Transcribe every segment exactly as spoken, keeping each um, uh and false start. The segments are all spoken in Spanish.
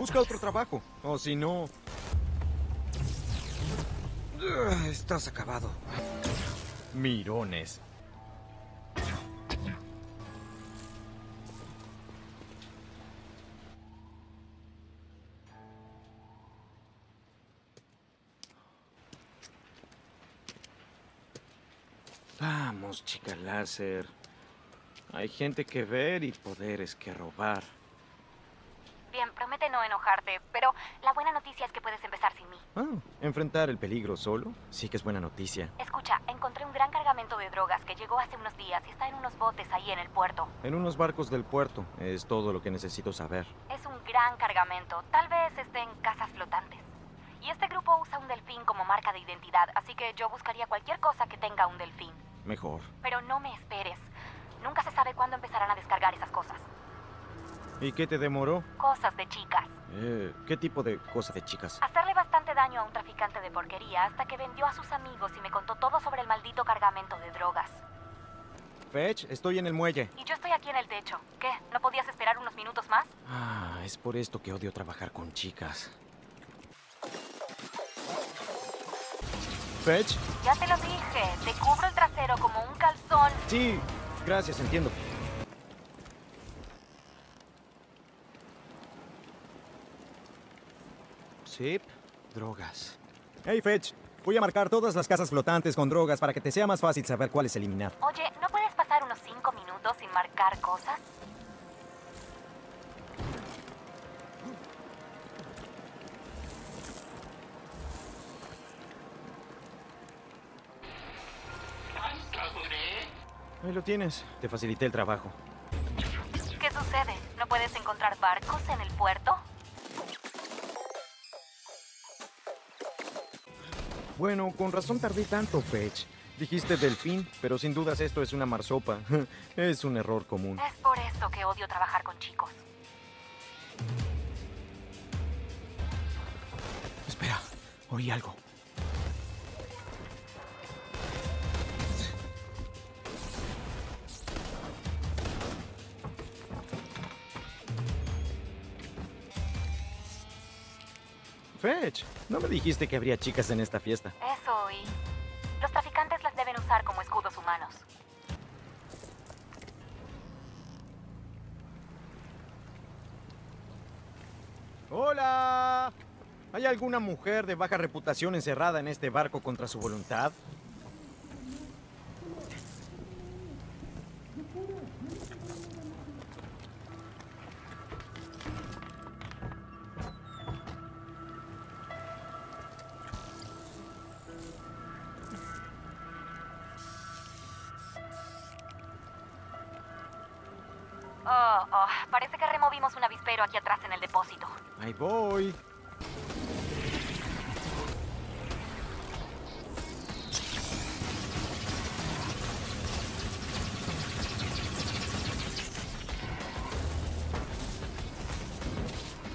Busca otro trabajo, o si no... Estás acabado. Mirones. Vamos, chica láser. Hay gente que ver y poderes que robar. Bien, promete no enojarte, pero la buena noticia es que puedes empezar sin mí. Ah, ¿enfrentar el peligro solo? Sí que es buena noticia. Escucha, encontré un gran cargamento de drogas que llegó hace unos días y está en unos botes ahí en el puerto. En unos barcos del puerto, es todo lo que necesito saber. Es un gran cargamento, tal vez esté en casas flotantes. Y este grupo usa un delfín como marca de identidad, así que yo buscaría cualquier cosa que tenga un delfín. Mejor. Pero no me esperes. Nunca se sabe cuándo empezarán a descargar esas cosas. ¿Y qué te demoró? Cosas de chicas. Eh, ¿Qué tipo de cosas de chicas? Hacerle bastante daño a un traficante de porquería hasta que vendió a sus amigos y me contó todo sobre el maldito cargamento de drogas. Fetch, estoy en el muelle. Y yo estoy aquí en el techo. ¿Qué? ¿No podías esperar unos minutos más? Ah, es por esto que odio trabajar con chicas. Fetch. Ya te lo dije. Te cubro el trasero como un calzón. Sí, gracias, entiendo. Zip, drogas. Hey, Fetch. Voy a marcar todas las casas flotantes con drogas para que te sea más fácil saber cuáles eliminar. Oye, ¿no puedes pasar unos cinco minutos sin marcar cosas? Ahí lo tienes. Te facilité el trabajo. ¿Qué sucede? ¿No puedes encontrar barcos en el puerto? Bueno, con razón tardé tanto, Fetch. Dijiste delfín, pero sin dudas esto es una marsopa. Es un error común. Es por esto que odio trabajar con chicos. Espera, oí algo. Fetch, ¿no me dijiste que habría chicas en esta fiesta? Eso, y los traficantes las deben usar como escudos humanos. ¡Hola! ¿Hay alguna mujer de baja reputación encerrada en este barco contra su voluntad? Oh, oh, parece que removimos un avispero aquí atrás en el depósito. Ahí voy.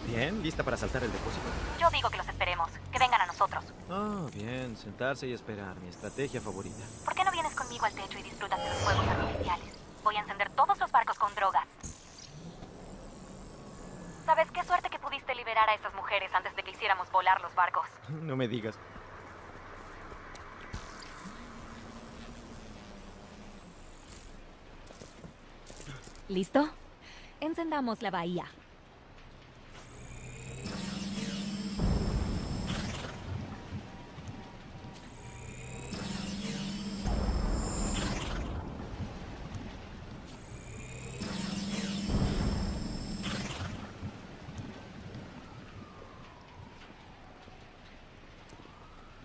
Bien, ¿lista para saltar el depósito? Yo digo que los esperemos, que vengan a nosotros. Ah, bien, sentarse y esperar, mi estrategia favorita. ¿Por qué no vienes conmigo al techo y disfrutas de los fuegos artificiales? Voy a encender todos los barcos con drogas. ¿Sabes qué suerte que pudiste liberar a esas mujeres antes de que hiciéramos volar los barcos? No me digas. ¿Listo? Encendamos la bahía.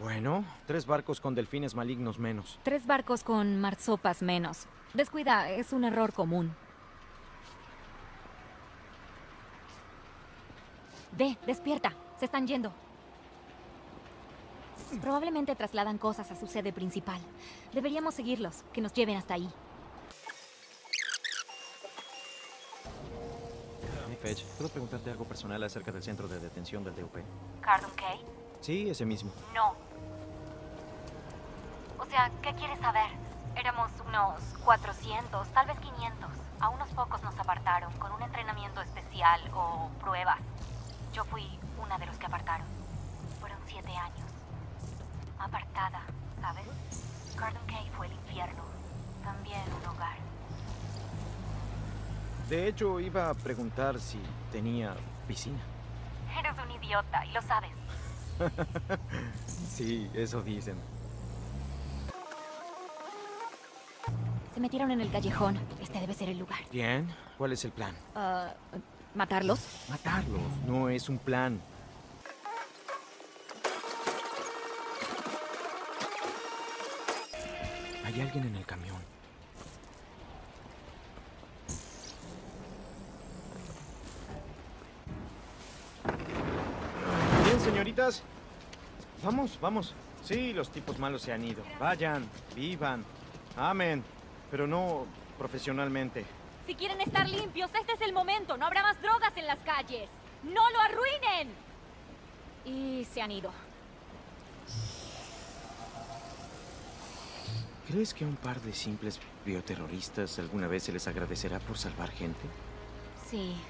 Bueno, tres barcos con delfines malignos menos. Tres barcos con marsopas menos. Descuida, es un error común. Ve, despierta, se están yendo. Probablemente trasladan cosas a su sede principal. Deberíamos seguirlos, que nos lleven hasta ahí. Hey, Fetch, ¿puedo preguntarte algo personal acerca del centro de detención del D U P? ¿Curdun Cay? Sí, ese mismo. No. O sea, ¿qué quieres saber? Éramos unos cuatrocientos, tal vez quinientos. A unos pocos nos apartaron con un entrenamiento especial o pruebas. Yo fui una de los que apartaron. Fueron siete años. Apartada, ¿sabes? Curdun Cay fue el infierno. También un hogar. De hecho, iba a preguntar si tenía piscina. Eres un idiota y lo sabes. Sí, eso dicen. Se metieron en el callejón. Este debe ser el lugar. Bien. ¿Cuál es el plan? Uh, ¿Matarlos? Matarlos no es un plan. Hay alguien en el camión. Bien, señoritas. Vamos, vamos. Sí, los tipos malos se han ido. Vayan, vivan, amen. Pero no profesionalmente. Si quieren estar limpios, este es el momento. No habrá más drogas en las calles. ¡No lo arruinen! Y se han ido. ¿Crees que a un par de simples bioterroristas alguna vez se les agradecerá por salvar gente? Sí.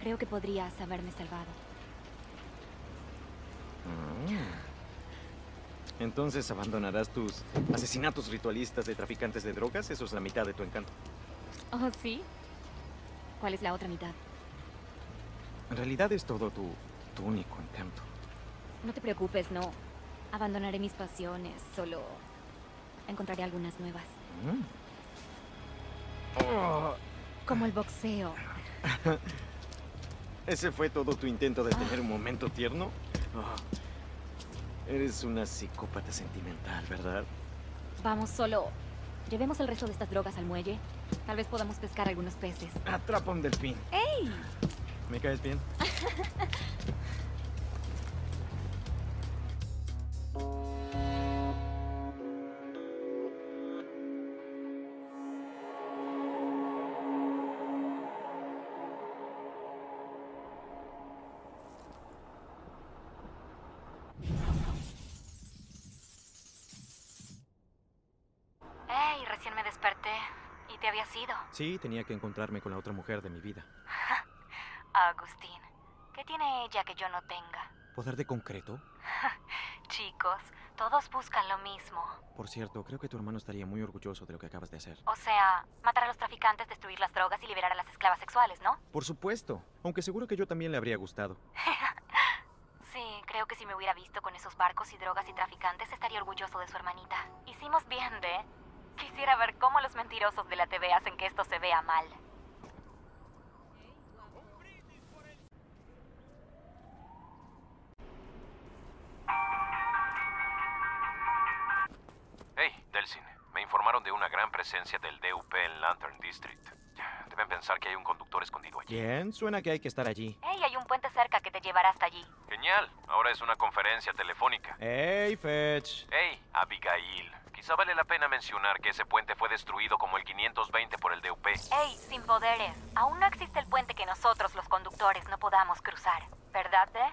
Creo que podrías haberme salvado. Ah. Entonces, ¿abandonarás tus asesinatos ritualistas de traficantes de drogas? Eso es la mitad de tu encanto. ¿Oh, sí? ¿Cuál es la otra mitad? En realidad es todo tu, tu único encanto. No te preocupes, no. Abandonaré mis pasiones, solo encontraré algunas nuevas. Mm. Oh. Como el boxeo. ¿Ese fue todo tu intento de tener un momento tierno? Oh. Eres una psicópata sentimental, ¿verdad? Vamos, solo llevemos el resto de estas drogas al muelle. Tal vez podamos pescar algunos peces. Atrapa un delfín. ¡Ey! ¿Me caes bien? Sí, tenía que encontrarme con la otra mujer de mi vida. Agustín, ¿qué tiene ella que yo no tenga? ¿Poder de concreto? Chicos, todos buscan lo mismo. Por cierto, creo que tu hermano estaría muy orgulloso de lo que acabas de hacer. O sea, matar a los traficantes, destruir las drogas y liberar a las esclavas sexuales, ¿no? Por supuesto, aunque seguro que yo también le habría gustado. Sí, creo que si me hubiera visto con esos barcos y drogas y traficantes, estaría orgulloso de su hermanita. Hicimos bien de... Quisiera ver cómo los mentirosos de la T V hacen que esto se vea mal. Hey, Delsin. Me informaron de una gran presencia del D U P en Lantern District. Deben pensar que hay un conductor escondido allí. Bien, suena que hay que estar allí. Hey, hay un puente cerca que te llevará hasta allí. Genial. Ahora es una conferencia telefónica. Hey, Fetch. Hey, Abigail. Quizá vale la pena mencionar que ese puente fue destruido como el quinientos veinte por el D U P. Ey, sin poderes. Aún no existe el puente que nosotros, los conductores, no podamos cruzar. ¿Verdad, eh?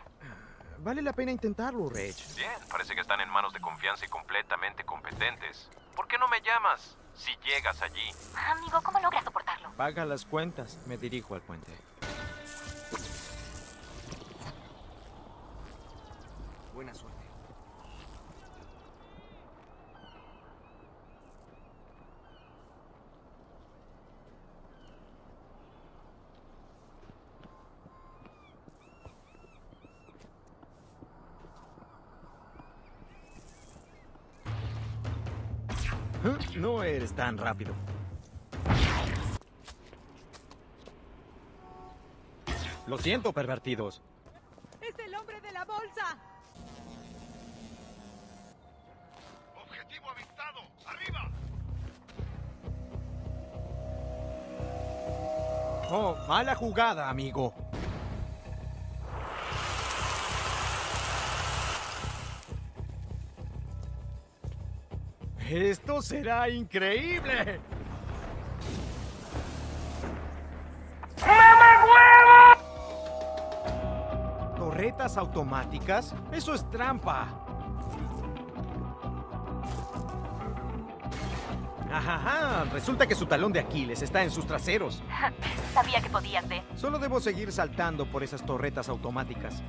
Vale la pena intentarlo, Rich. Bien, parece que están en manos de confianza y completamente competentes. ¿Por qué no me llamas si llegas allí? Amigo, ¿cómo logras soportarlo? Paga las cuentas. Me dirijo al puente. Buena suerte. No eres tan rápido. Lo siento, pervertidos. ¡Es el hombre de la bolsa! ¡Objetivo avistado! ¡Arriba! Oh, mala jugada, amigo. ¡Esto será increíble! ¡Mamahuevo! ¿Torretas automáticas? ¡Eso es trampa! Ajá, resulta que su talón de Aquiles está en sus traseros. Sabía que podías, ¿eh? Solo debo seguir saltando por esas torretas automáticas.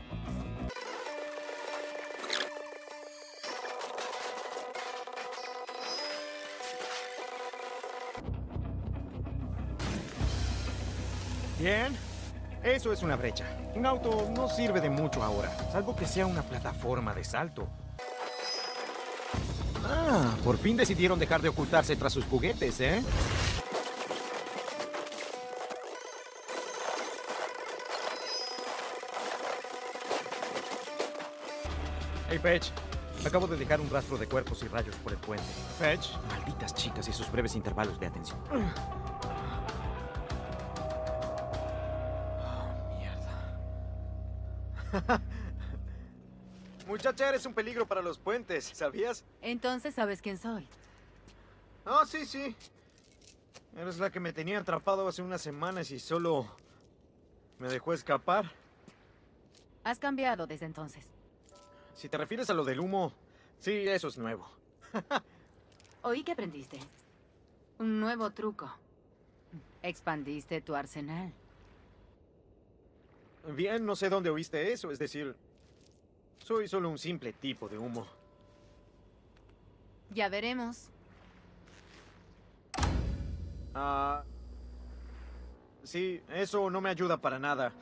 Bien. Eso es una brecha. Un auto no sirve de mucho ahora, salvo que sea una plataforma de salto. Ah, por fin decidieron dejar de ocultarse tras sus juguetes, ¿eh? Hey, Fetch. Acabo de dejar un rastro de cuerpos y rayos por el puente. Fetch. Malditas chicas y sus breves intervalos de atención. Oh, mierda. Muchacha, eres un peligro para los puentes, ¿sabías? Entonces sabes quién soy. Ah, oh, sí, sí. Eres la que me tenía atrapado hace unas semanas y solo me dejó escapar. Has cambiado desde entonces. Si te refieres a lo del humo, sí, eso es nuevo. Oí que aprendiste un nuevo truco. Expandiste tu arsenal. Bien, no sé dónde oíste eso, es decir... Soy solo un simple tipo de humo. Ya veremos. Ah... Sí, eso no me ayuda para nada.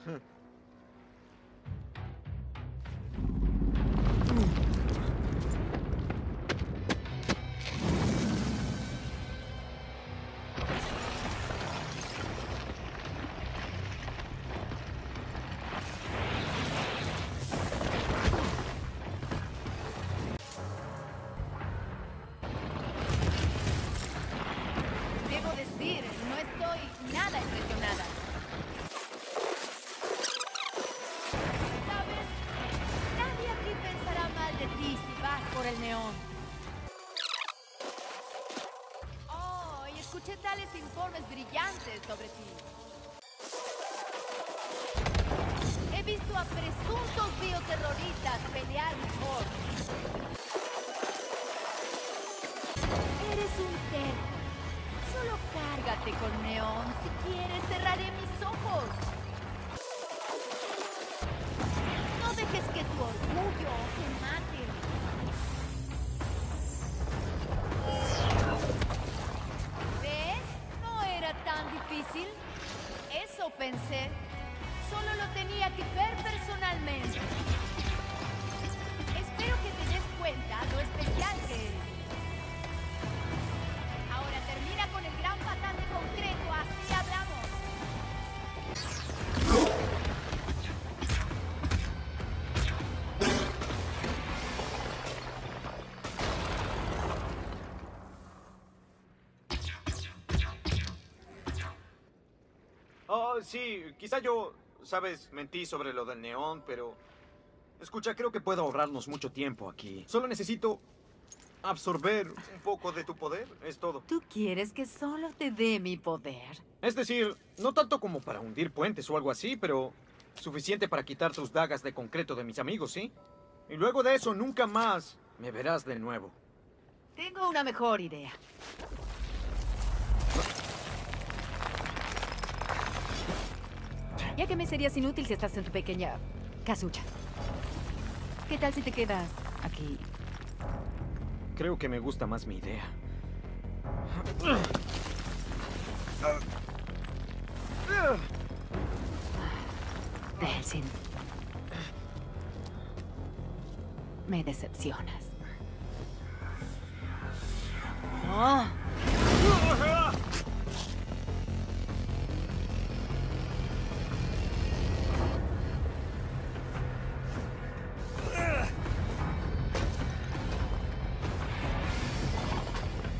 Sí, quizá yo, sabes, mentí sobre lo del neón, pero... Escucha, creo que puedo ahorrarnos mucho tiempo aquí. Solo necesito absorber un poco de tu poder, es todo. ¿Tú quieres que solo te dé mi poder? Es decir, no tanto como para hundir puentes o algo así, pero... Suficiente para quitar tus dagas de concreto de mis amigos, ¿sí? Y luego de eso, nunca más me verás de nuevo. Tengo una mejor idea. Ya que me serías inútil si estás en tu pequeña casucha. ¿Qué tal si te quedas aquí? Creo que me gusta más mi idea. Delsin. Me decepcionas. Oh.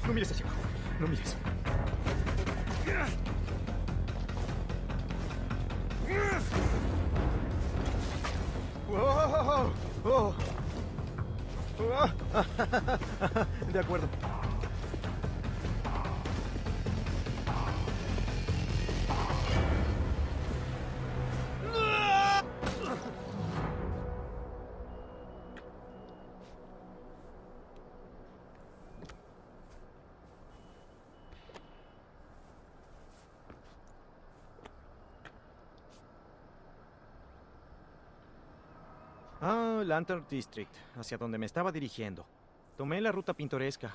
No mires hacia abajo, no mires. Oh, oh, oh. Oh. De acuerdo. Ah, Lantern District, hacia donde me estaba dirigiendo. Tomé la ruta pintoresca.